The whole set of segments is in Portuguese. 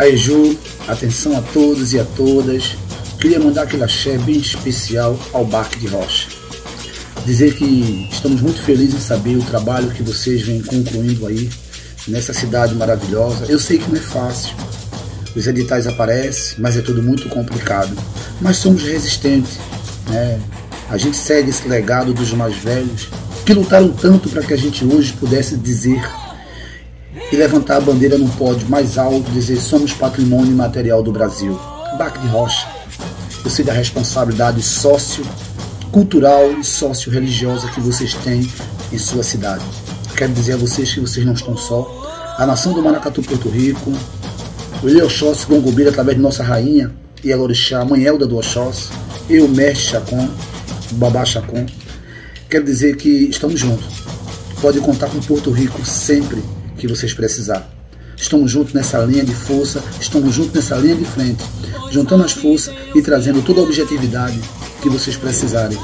A Eju, atenção a todos e a todas. Queria mandar aquele axé bem especial ao Baque de Rocha. Dizer que estamos muito felizes em saber o trabalho que vocês vêm concluindo aí nessa cidade maravilhosa. Eu sei que não é fácil. Os editais aparecem, mas é tudo muito complicado. Mas somos resistentes, né? A gente segue esse legado dos mais velhos que lutaram tanto para que a gente hoje pudesse dizer e levantar a bandeira num pódio mais alto, dizer somos patrimônio material do Brasil. Baque de Rocha, eu sei da responsabilidade sociocultural e socio-religiosa que vocês têm em sua cidade. Quero dizer a vocês que vocês não estão só. A nação do Maracatu Porto Rico, o Elio Oxóssi com Angobira através de nossa rainha e a Lorexá, a Mãe Helda do Oxóssi, eu, Mestre Chacon, Babá Chacon. Quero dizer que estamos juntos. Pode contar com Porto Rico sempre que vocês precisarem. Estamos juntos nessa linha de força, estamos juntos nessa linha de frente, juntando as forças e trazendo toda a objetividade que vocês precisarem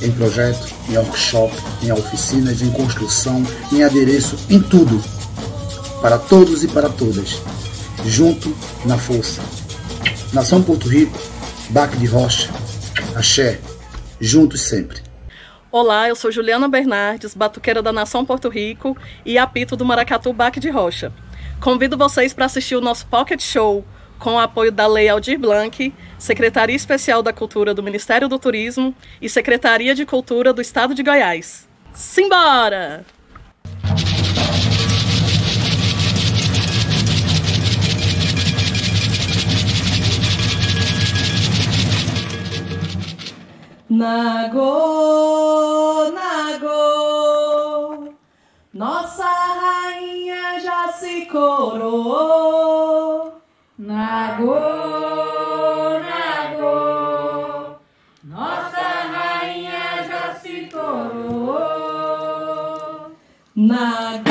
em projeto, em workshop, em oficinas, em construção, em adereço, em tudo, para todos e para todas, junto na força. Nação Porto Rico, Baque de Rocha, axé, juntos sempre. Olá, eu sou Juliana Bernardes, batuqueira da Nação Porto Rico e apito do Maracatu Baque de Rocha. Convido vocês para assistir o nosso Pocket Show com o apoio da Lei Aldir Blanc, Secretaria Especial da Cultura do Ministério do Turismo e Secretaria de Cultura do Estado de Goiás. Simbora! Nagô, Nagô, nossa rainha já se coroou. Nagô, Nagô, nossa rainha já se coroou. Nagô.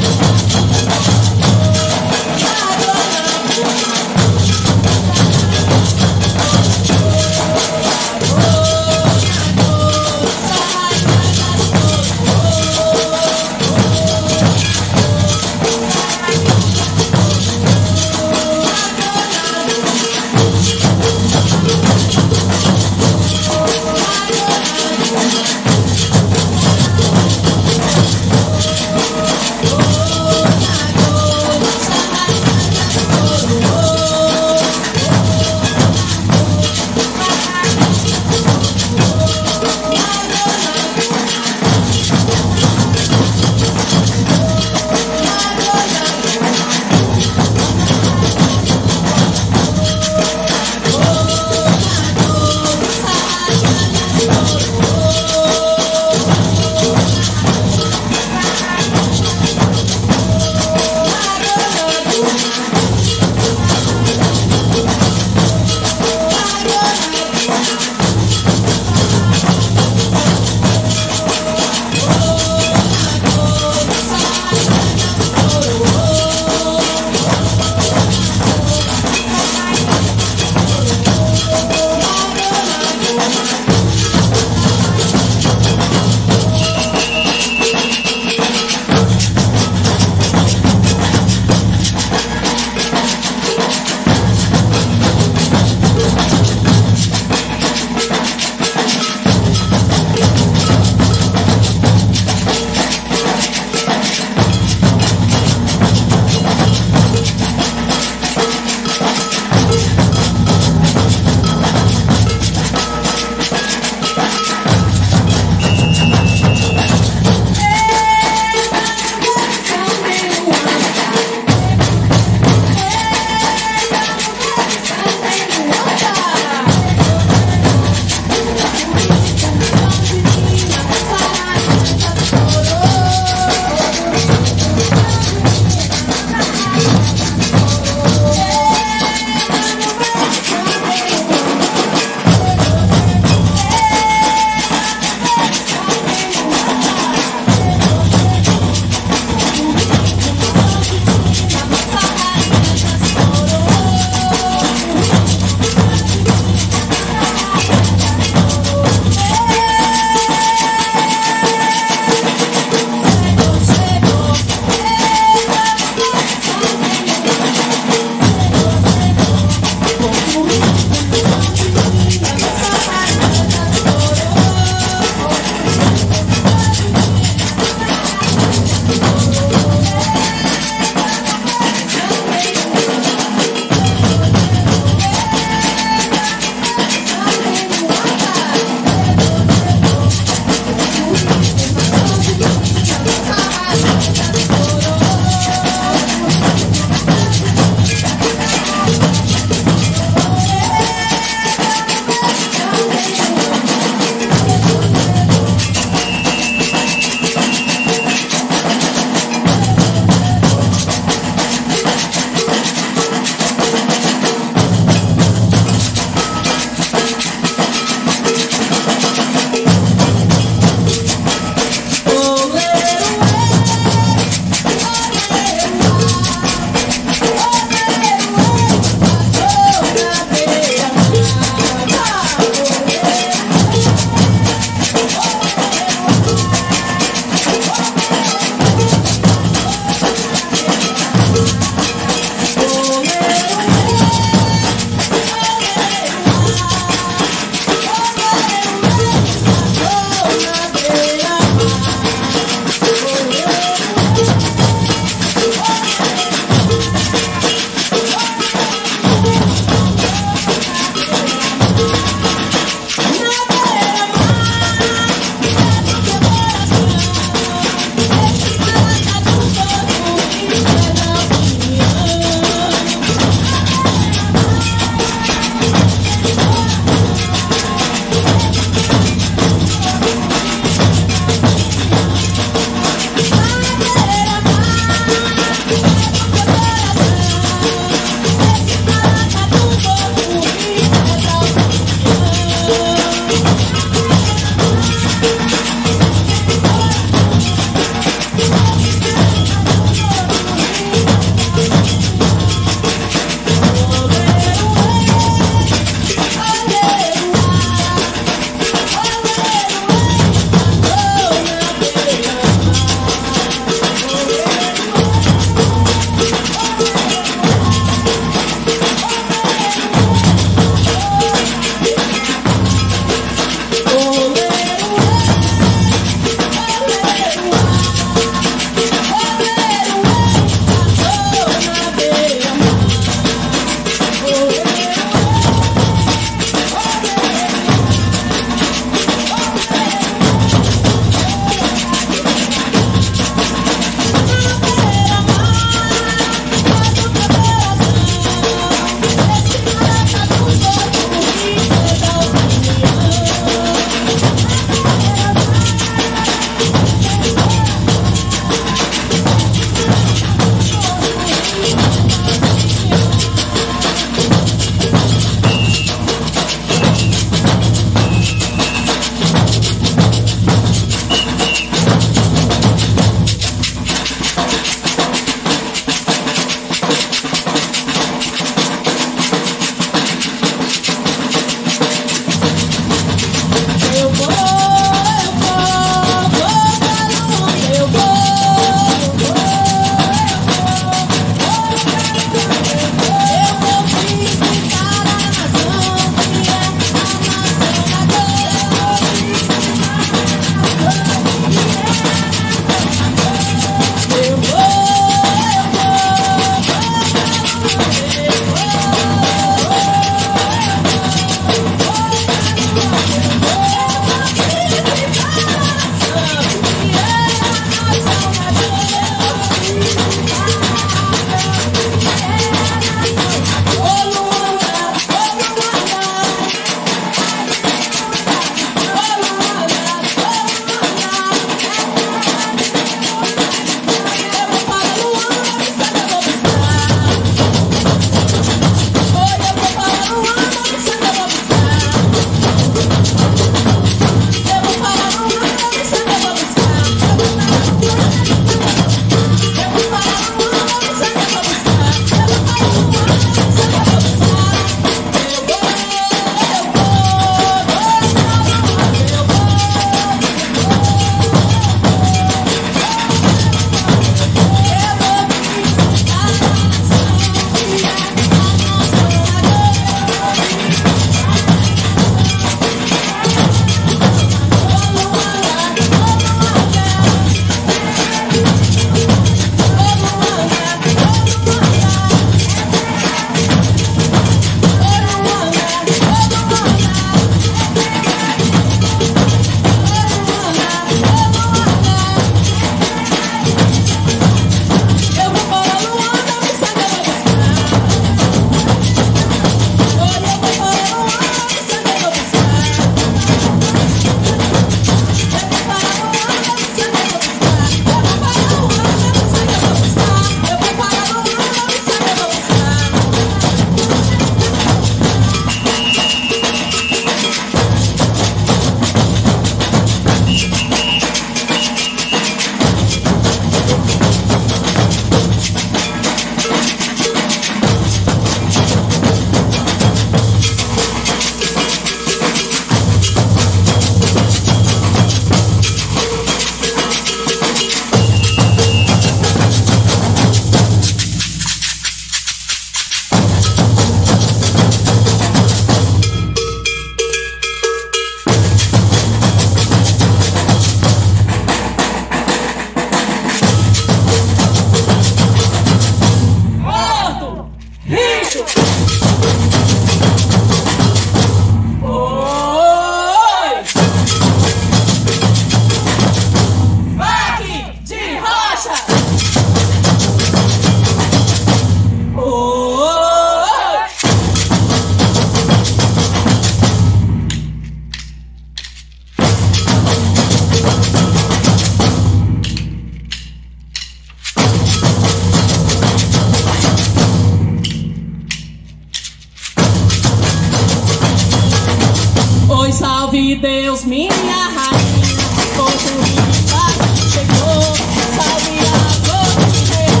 és minha rainha, Porto Rico chegou, sabe a cor real,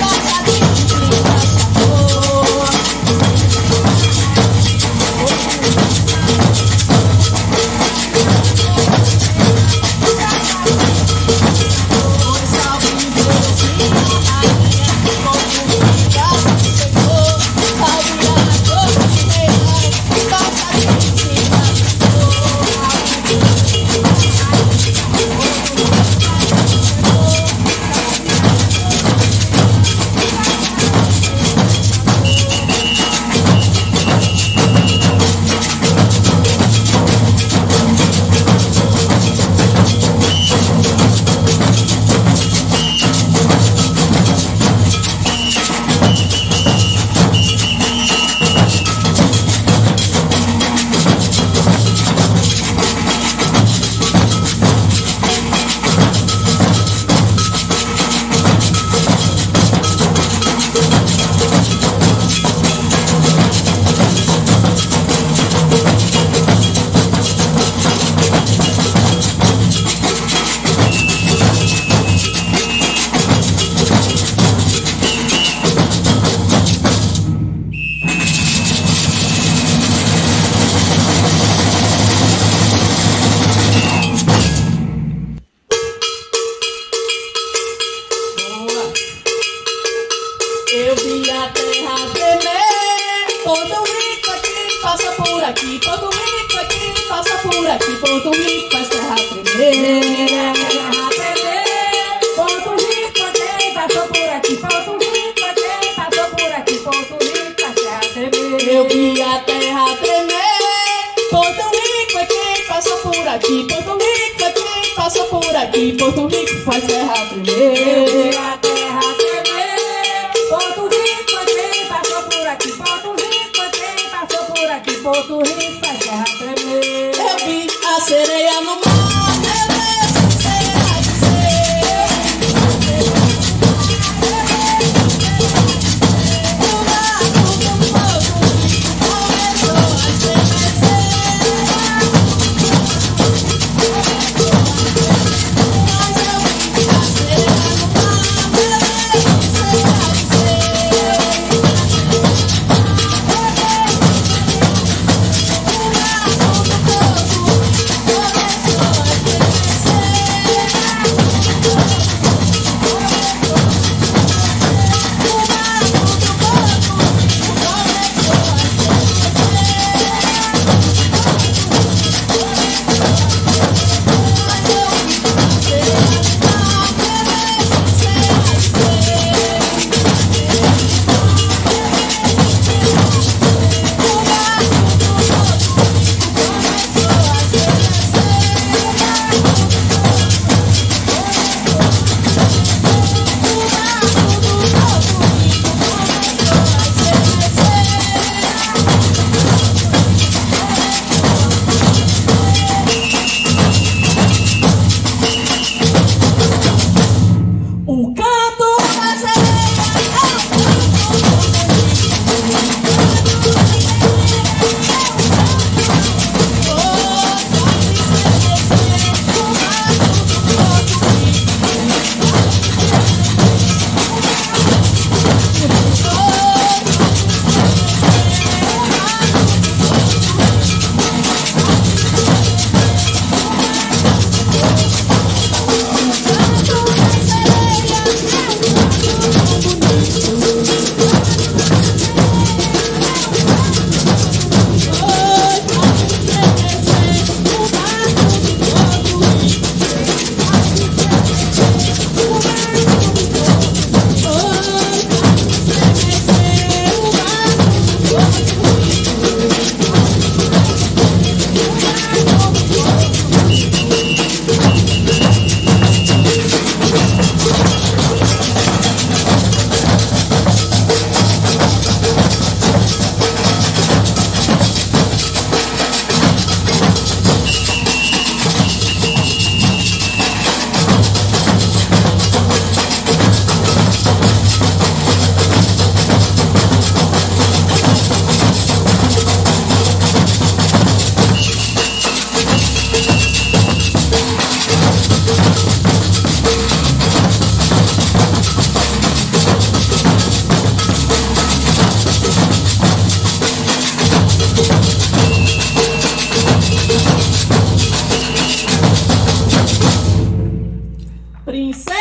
Maracatu Princesa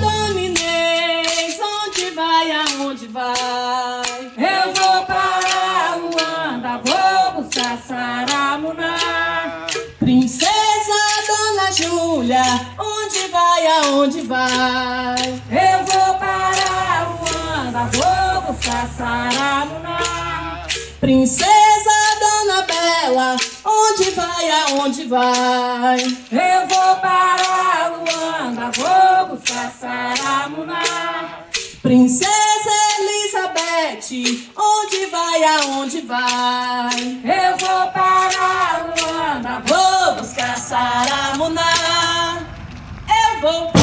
Dona Inês, onde vai, aonde vai? Eu vou para Ruanda, vou buscar Saramuná. Princesa Dona Júlia, onde vai, aonde vai? Eu vou para Ruanda, vou buscar Saramuná. Princesa Dona Bela, onde vai, aonde vai? Eu vou para Luanda, vou buscar Saramuná. Princesa Elizabeth, onde vai, aonde vai? Eu vou para Luanda, vou buscar Saramuná. Eu vou